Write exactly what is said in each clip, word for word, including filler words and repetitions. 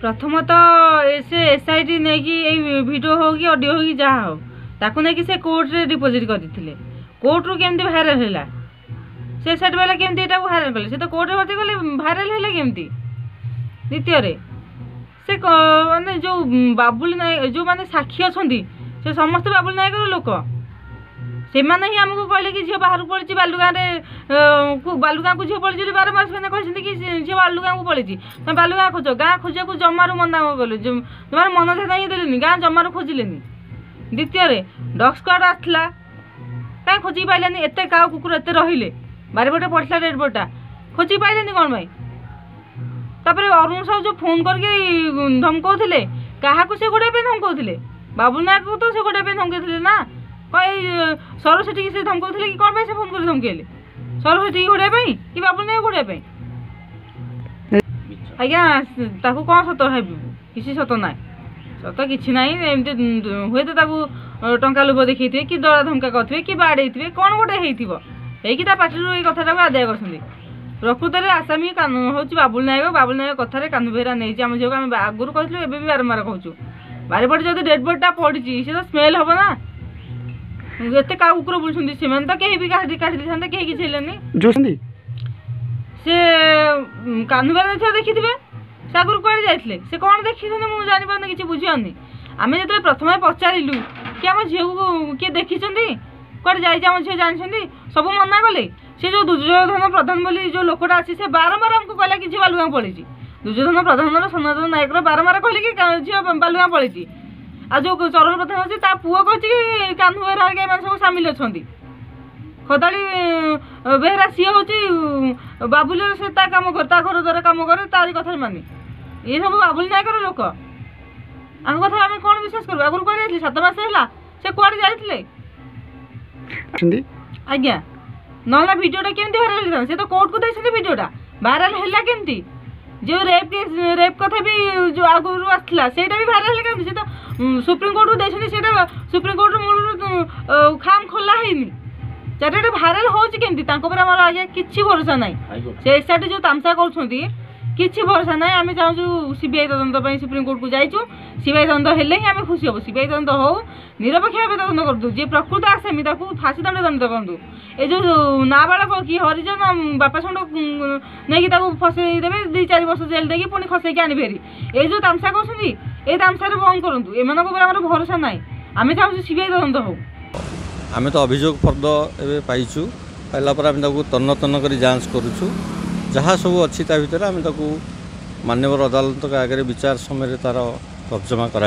प्रथम तो से एस आई टी नहीं भिडियो हो कि अडियो हो कि जहाँ हो ताकू नहीं से कोर्ट रे डिपोजिट करते कोर्ट रु केमती भाइराल है से एस आई टी वाला केमती यहाँ भाइराल कले से तो कोर्ट भर्ती कले भाइराल है केमती। द्वितीय से मानने जो बाबुल नायक जो मैंने साक्षी अच्छा से समस्त बाबुल नायक लोक से हमको कहले कि झी बाहर पड़ी बालुगाँ बालुगाँ को झील पड़ी बार मार्च मैंने कहते कि झी बालुगाँ को पड़ी तुम बालुगाँ खोज गाँ खोजा को जमारू मना कलु जमार मन ध्यान ही दे गाँ जमारू खोजिले। द्वितीय डग स्क्वाड आसला कहीं खोजी पारे एत का कुकुर एत रे बारिपटा पड़ता डेढ़पटा खोजी पारे कौन भाई तापर अरुण साहू जो फोन करके धमकाउले क्या से गोटे धमकाउले बाबुल नायक को तो से गोटे धमकाई ना कहीं सरस्वती की से धमकाउले कि कौन से फोन कर धमकाइले सरस्वती घोड़ापी कि बाबुल नायक घोड़ापी आज्ञा ताकू कौन सत है किसी सत ना सत कि ना एमती हे तो टाँचा लोभ देखते हैं कि डरा धमका करेंगे कि बाड़े कौन गोटे होता पार्टी कथटा को आदाय कर प्रकृत में आसामी हूँ बाबुल नायक बाबुल नायक कथार कान बेहरा नहीं आम झील को आगुरी कहूँ एवं भी बारंबार कहूँ बारिपटे जो डेड बॉडीटा पड़ी सी तो स्मेल हम ना ये क्या कुकुर बुलूँ से मैंने तो कहीं भी काटी काटी था कहीं किसी से कान बेहरा नहीं देखी थे से आगुरी कौन जाते से कौन देखी मुझे जानी कि बुझे आम जो प्रथम पचारू कि आम झी को किए देखी कौटे जाम झी जानी सब मना कले से जो दुर्योधन प्रधान बोली जो लोकटा अच्छी से बारंबार हमको कहला कि झी बालुगाँ पड़ी दुर्योधन प्रधान सनातन नायक बारंबार कहले कि झी बालुगाँ पड़ी आ जो चरण प्रधान अच्छे ता पुआ कहते कान्हू बेहरा ये सब सामिल अच्छा खदाड़ी बेहरा सी हूँ बाबुल से कम कर घर द्वारा कम करे तारी कथा माने ये सब बाबुल नायक लोक आम कथा आम कौन विश्वास करूँ आगुरी कौन सात मस है कौटे जाते आज्ञा ना भिडियोटा केमती भाइराल होता से तो कोर्ट को देखते भिडियोटा भाइराल है केमती जो रेप केस रेप कथा भी जो आगुरी आसला से भाइराल है केमती से तो सुप्रीम कोर्ट को देखते सुप्रीम कोर्ट मूल खाम खोला है चार्टे भाइराल होमती आम आज किसी भरोसा ना से एस आई टी जो तामसा कर भरोसा ना आम चाहूँ सीबीआई तदंत सुप्रीम कोर्ट को जाइचु सीबीआई तदंत हेल्ले ही आम खुशी हम सीबीआई तदंत हो निरपेक्ष भाव तदंत करूँ जी प्रकृत आसामी फाँसी दंड दंड करूँ ये जो नाबालक कि हरिजन बापा षंड नहीं फसईदेवे दी चार वर्ष जेल देक पुणी खसईक आनीफेरी ये जो तामसा कर तामसार बंद करूँ एम भरोसा ना आम चाहूँ सीबीआई तदंत हो आम तो अभियोग फर्द ए पाइचु पाइलापर आम तन्न तन्न कर जांच करुचु जहाँ सब अच्छी ता भर आम मानवर अदालत आगे विचार समय तार तर्जमा कर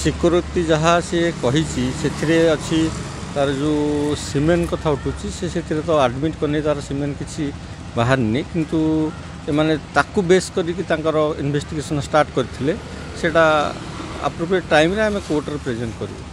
स्वीकृति जहाँ सी कही अच्छी तार जो सीमेंट कथा उठू से तो आडमिट करनी तार सीमेंट किसी बाहर नहीं किंतु एमाने ताकू बेस कर इन्वेस्टिगेशन स्टार्ट करते अप्रोप्रिएट टाइम रे आम कोर्ट रे प्रेजेंट करूँ।